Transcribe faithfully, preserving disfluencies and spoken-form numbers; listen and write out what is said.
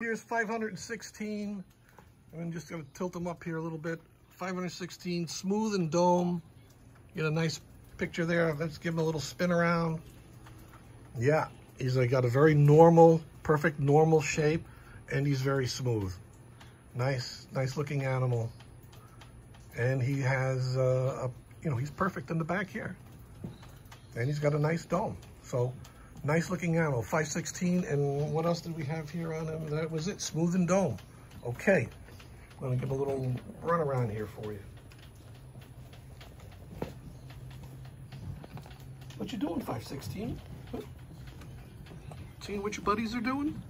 Here's five hundred sixteen, and I'm just going to tilt them up here a little bit. five hundred sixteen, smooth and dome. Get a nice picture there. Let's give him a little spin around. Yeah, he's like got a very normal, perfect normal shape, and he's very smooth. Nice, nice looking animal. And he has, uh, a, you know, he's perfect in the back here. And he's got a nice dome. So, nice looking animal, five sixteen, and what else did we have here on him? That was it, smooth and dome. Okay, I'm gonna give a little run around here for you. What you doing, five sixteen? Seeing what your buddies are doing?